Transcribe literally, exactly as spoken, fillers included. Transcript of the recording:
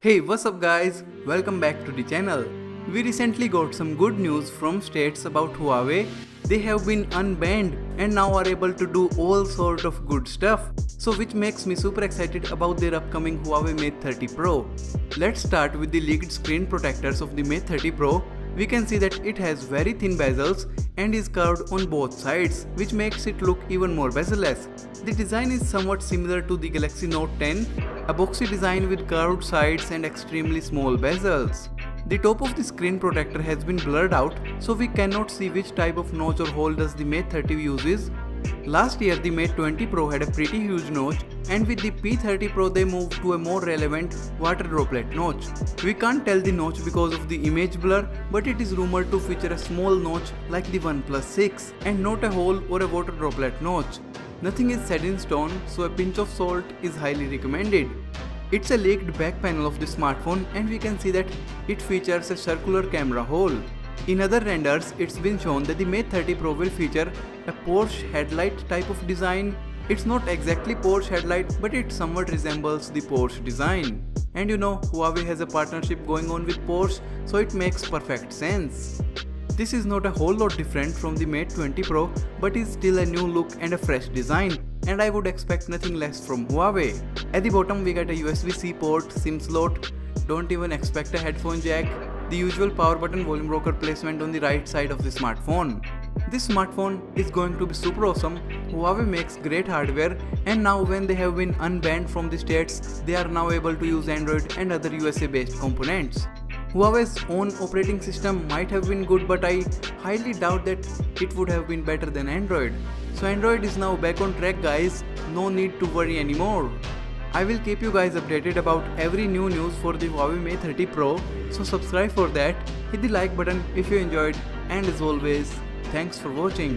Hey, what's up guys, welcome back to the channel. We recently got some good news from states about Huawei. They have been unbanned and now are able to do all sort of good stuff, so which makes me super excited about their upcoming Huawei Mate thirty Pro. Let's start with the leaked screen protectors of the Mate thirty Pro. We can see that it has very thin bezels and is curved on both sides, which makes it look even more bezel-less. The design is somewhat similar to the Galaxy Note ten, a boxy design with curved sides and extremely small bezels. The top of the screen protector has been blurred out, so we cannot see which type of notch or hole does the Mate thirty uses. Last year the Mate twenty Pro had a pretty huge notch, and with the P thirty Pro they moved to a more relevant water droplet notch. We can't tell the notch because of the image blur, but it is rumored to feature a small notch like the OnePlus six and not a hole or a water droplet notch. Nothing is set in stone, so a pinch of salt is highly recommended. It's a leaked back panel of the smartphone, and we can see that it features a circular camera hole. In other renders, it's been shown that the Mate thirty Pro will feature a Porsche headlight type of design. It's not exactly Porsche headlight, but it somewhat resembles the Porsche design. And you know, Huawei has a partnership going on with Porsche, so it makes perfect sense. This is not a whole lot different from the Mate twenty Pro, but is still a new look and a fresh design, and I would expect nothing less from Huawei. At the bottom we get a U S B C port, SIM slot, don't even expect a headphone jack, the usual power button volume rocker placement on the right side of the smartphone. This smartphone is going to be super awesome. Huawei makes great hardware, and now when they have been unbanned from the states, they are now able to use Android and other U S A based components. Huawei's own operating system might have been good, but I highly doubt that it would have been better than Android. So Android is now back on track guys, no need to worry anymore. I will keep you guys updated about every new news for the Huawei Mate thirty Pro, so subscribe for that, hit the like button if you enjoyed, and as always, thanks for watching.